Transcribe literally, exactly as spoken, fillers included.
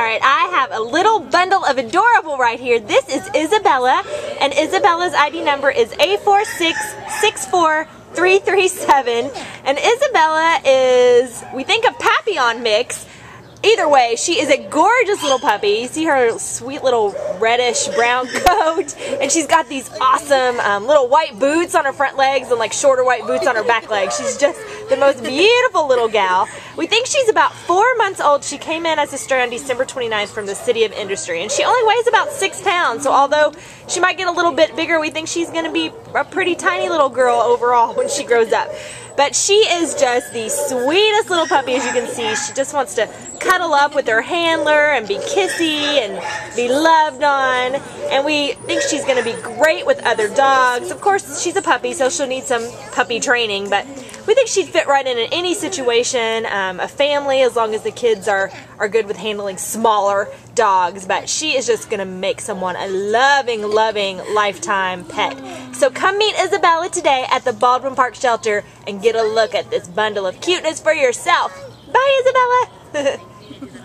Alright, I have a little bundle of adorable right here. This is Isabella, and Isabella's I D number is A four six six four three three seven. And Isabella is, we think, a Papillon mix. Either way, she is a gorgeous little puppy. You see her sweet little reddish brown coat, and she's got these awesome um, little white boots on her front legs and like shorter white boots on her back legs. She's just the most beautiful little gal. We think she's about four months old. She came in as a stray on December twenty-ninth from the City of Industry, and she only weighs about six pounds. So although she might get a little bit bigger, we think she's going to be a pretty tiny little girl overall when she grows up. But she is just the sweetest little puppy, as you can see. She just wants to cuddle up with her handler and be kissy and be loved on. And we think she's going to be great with other dogs. Of course, she's a puppy, so she'll need some puppy training. But we think she'd fit right in in any situation, um, a family, as long as the kids are, are good with handling smaller dogs. But she is just going to make someone a loving, loving lifetime pet. So come meet Isabella today at the Baldwin Park Shelter and get a look at this bundle of cuteness for yourself. Bye, Isabella!